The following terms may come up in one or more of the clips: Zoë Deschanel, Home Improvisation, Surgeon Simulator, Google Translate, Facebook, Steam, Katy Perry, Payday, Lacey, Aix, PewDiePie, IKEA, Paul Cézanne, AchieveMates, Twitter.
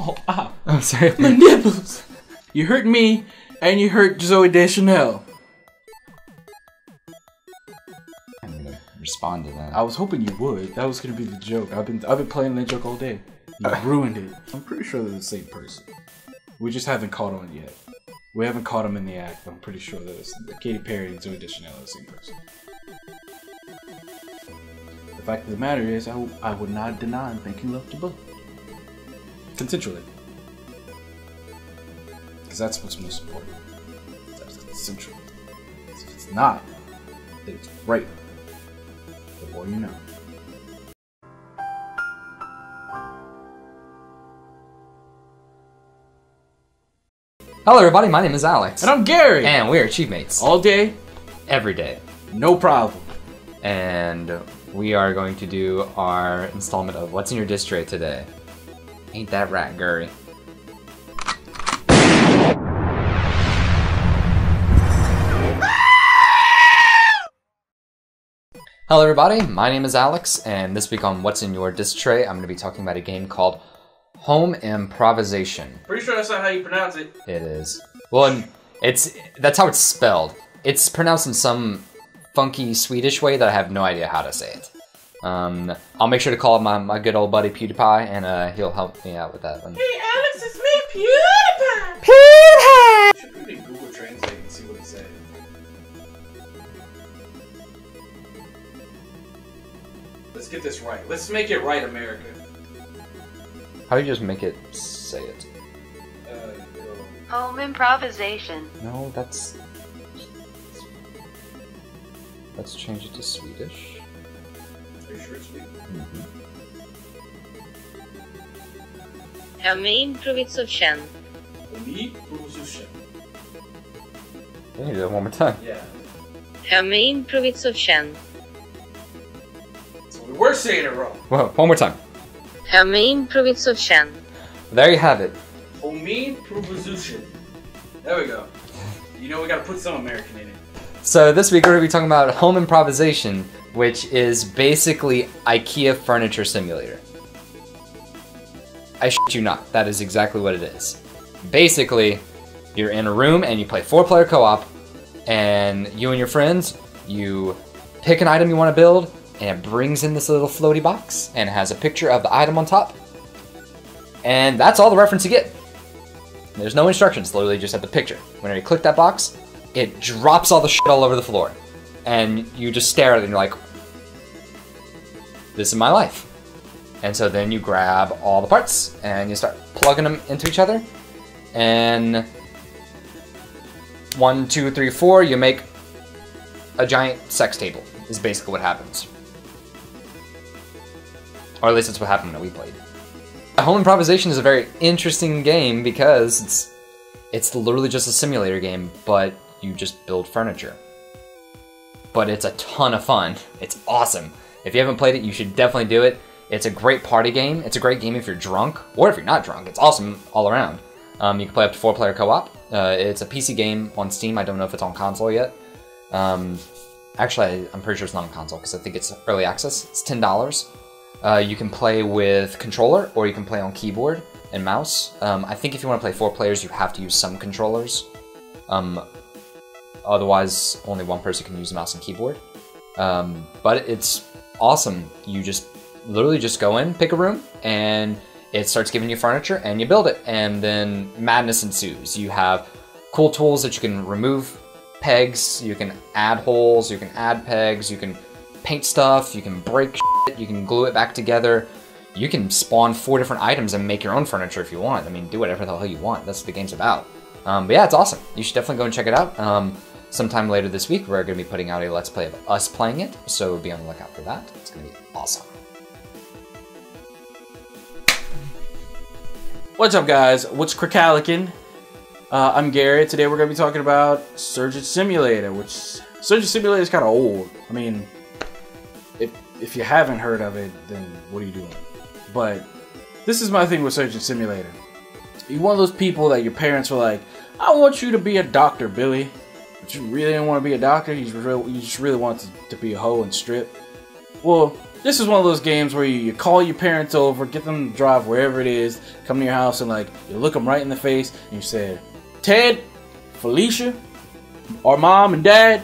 Oh, ow. Oh, sorry. My nipples. You hurt me, and you hurt Zoë Deschanel. I'm gonna respond to that. I was hoping you would. That was gonna be the joke. I've been playing that joke all day. You ruined it. I'm pretty sure they're the same person. We just haven't caught on yet. We haven't caught him in the act, but I'm pretty sure that it's Katy Perry and Zoë Deschanel are the same person. The fact of the matter is, I would not deny making love to both. Consensually. Because that's what's most important. That's consensual. If it's not, then it's right. The more you know. Hello everybody, my name is Alex. And I'm Gary. And we're AchieveMates. All day. Every day. No problem. And we are going to do our installment of What's in Your Dish Tray today. Ain't that right, Gary? Hello everybody, my name is Alex, and this week on What's in Your Dish Tray, I'm going to be talking about a game called Home Improvisation. Pretty sure that's not how you pronounce it. It is. Well, that's how it's spelled. It's pronounced in some funky Swedish way that I have no idea how to say it. I'll make sure to call up my good old buddy PewDiePie, and he'll help me out with that one. Hey Alex, it's me, PewDiePie! PewDiePie! Should we do Google Translate and see what it said? Let's get this right. Let's make it right, America. How do you just make it say it? Home Improvisation. No, that's... Let's change it to Swedish. Are you sure it's Swedish? Mm-hmm. Home Improvisation. Home Improvisation. You can do that one more time. Yeah. Home Improvisation. So we were saying it wrong. Whoa, one more time. Home Improvisation. There you have it. Home Improvisation. There we go. You know we gotta put some American in it. So this week we're gonna be talking about Home Improvisation, which is basically IKEA Furniture Simulator. I shit you not, that is exactly what it is. Basically, you're in a room and you play 4-player co-op, and you and your friends, you pick an item you wanna build, and it brings in this little floaty box, and it has a picture of the item on top. And that's all the reference you get. There's no instructions, literally just have the picture. Whenever you click that box, it drops all the shit all over the floor. And you just stare at it and you're like, this is my life. And so then you grab all the parts, and you start plugging them into each other. And 1, 2, 3, 4, you make a giant sex table, is basically what happens. Or at least that's what happened when we played. Home Improvisation is a very interesting game because it's literally just a simulator game, but you just build furniture. But it's a ton of fun. It's awesome. If you haven't played it, you should definitely do it. It's a great party game. It's a great game if you're drunk, or if you're not drunk. It's awesome all around. You can play up to 4-player co-op. It's a PC game on Steam. I don't know if it's on console yet. Actually, I'm pretty sure it's not on console because I think it's early access. It's $10. You can play with controller, or you can play on keyboard and mouse. I think if you want to play 4 players, you have to use some controllers. Otherwise, only one person can use mouse and keyboard. But it's awesome. You just literally just go in, pick a room, and it starts giving you furniture, and you build it. And then madness ensues. You have cool tools that you can remove pegs, you can add holes, you can add pegs, you can paint stuff, you can break shit, you can glue it back together, you can spawn 4 different items and make your own furniture if you want. I mean, do whatever the hell you want, that's what the game's about. But yeah, it's awesome. You should definitely go and check it out. Sometime later this week, we're going to be putting out a Let's Play of us playing it, so be on the lookout for that. It's going to be awesome. What's up, guys? What's crackalickin'? I'm Gary. Today we're going to be talking about Surgeon Simulator, which Surgeon Simulator is kind of old. I mean, if you haven't heard of it, then what are you doing? But this is my thing with Surgeon Simulator. You're one of those people that your parents were like, I want you to be a doctor, Billy. But you really didn't want to be a doctor. You just really wanted to be a hoe and strip. Well, This is one of those games where you call your parents over, get them to drive wherever it is, come to your house and like, you look them right in the face and you say, Ted, Felicia, or Mom and Dad,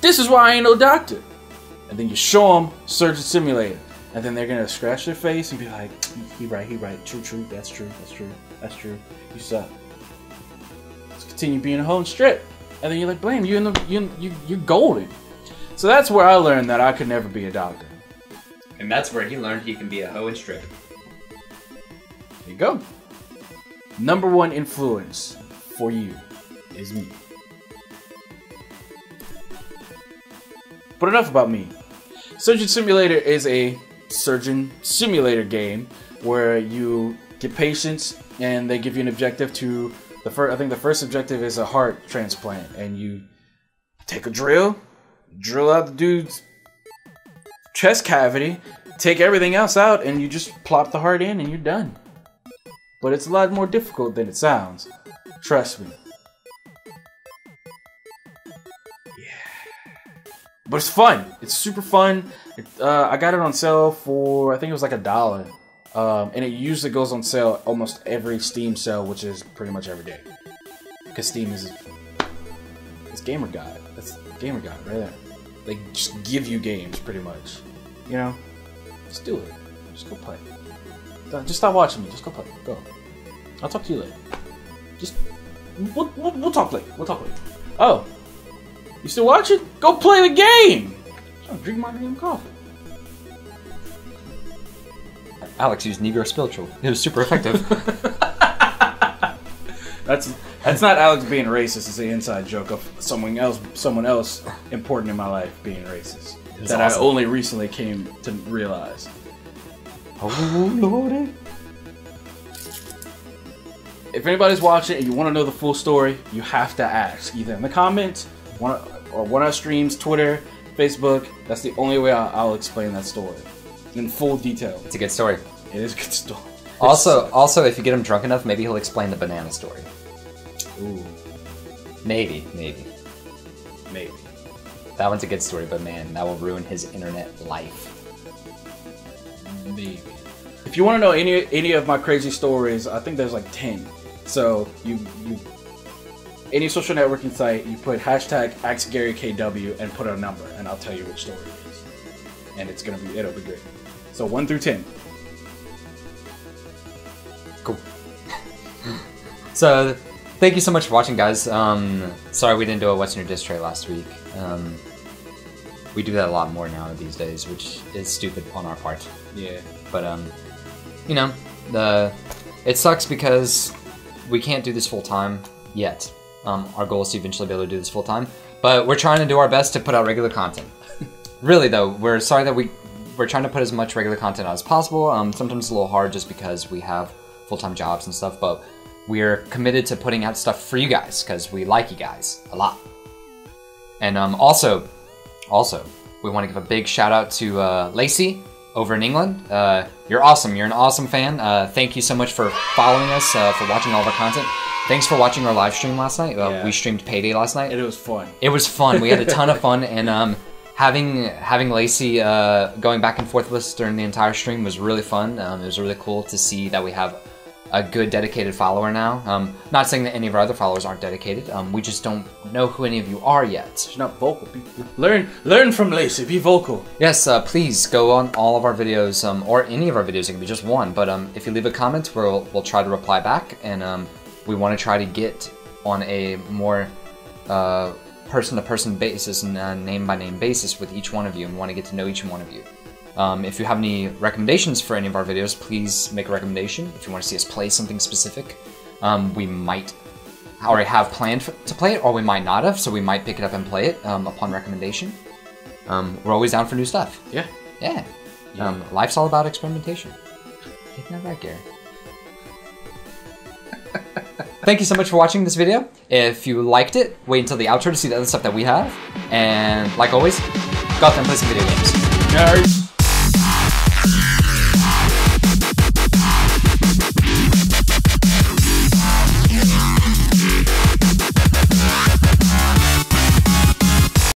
this is why I ain't no doctor. And then you show them Surgeon Simulator. And then they're gonna scratch their face and be like, he right, true, that's true, that's true, that's true, you suck. Let's continue being a home strip. And then you're like, blame, you're golden. So that's where I learned that I could never be a doctor. And that's where he learned he can be a hoe and stripper. There you go. Number one influence for you is me. But enough about me. Surgeon Simulator is a surgeon simulator game where you get patients and they give you an objective to... I think the first objective is a heart transplant, and you take a drill, drill out the dude's chest cavity, take everything else out, and you just plop the heart in and you're done. But it's a lot more difficult than it sounds. Trust me. Yeah. But it's fun. It's super fun. I got it on sale for, I think it was like $1. And it usually goes on sale almost every Steam sale, which is pretty much every day. Because Steam is... It's Gamer God. That's Gamer God right there. They just give you games, pretty much. You know? Just do it. Just go play. Just stop watching me. Just go play. Go. I'll talk to you later. Just... We'll talk later. We'll talk later. Oh. You still watching? Go play the game! I'll drink my damn coffee. Alex used Negro spiritual. It was super effective. That's not Alex being racist. It's an inside joke of someone else important in my life being racist. It's that awesome. I only recently came to realize. Oh Lordy! If anybody's watching and you want to know the full story, you have to ask either in the comments, one of our streams, Twitter, Facebook. That's the only way I'll explain that story. In full detail. It's a good story. It is a good story. Also, if you get him drunk enough, maybe he'll explain the banana story. Ooh. Maybe. That one's a good story, but man, that will ruin his internet life. Maybe. If you want to know any of my crazy stories, I think there's like 10. So you any social networking site, you put #AskGaryKW and put a number, and I'll tell you which story it is, and it'll be good. So 1 through 10. Cool. So thank you so much for watching, guys. Sorry we didn't do a What's in Your Dish Tray last week. We do that a lot more now these days, which is stupid on our part. Yeah. But you know, it sucks because we can't do this full time yet. Our goal is to eventually be able to do this full time, but we're trying to do our best to put out regular content. Really though, we're sorry that we're trying to put as much regular content out as possible. Sometimes it's a little hard just because we have full-time jobs and stuff, but we're committed to putting out stuff for you guys because we like you guys a lot. And also, we want to give a big shout out to Lacey over in England. You're awesome. You're an awesome fan. Thank you so much for following us, for watching all of our content. Thanks for watching our live stream last night. Yeah. We streamed Payday last night. It was fun. It was fun. We had a ton of fun, and having Lacey going back and forth with us during the entire stream was really fun. It was really cool to see that we have a good dedicated follower now. Not saying that any of our other followers aren't dedicated. We just don't know who any of you are yet. You're not vocal. Learn from Lacey. Be vocal. Yes, please go on all of our videos, or any of our videos. It can be just one. But if you leave a comment, we'll try to reply back, and we want to try to get on a more person-to-person basis and name-by-name basis with each one of you, and want to get to know each one of you. If you have any recommendations for any of our videos, please make a recommendation. If you want to see us play something specific, we might already have planned to play it, or we might not have, so we might pick it up and play it upon recommendation. We're always down for new stuff. Yeah. Yeah. Life's all about experimentation. Isn't that right, Gary? Thank you so much for watching this video. If you liked it, wait until the outro to see the other stuff that we have. And like always, go out there and play some video games. Nice.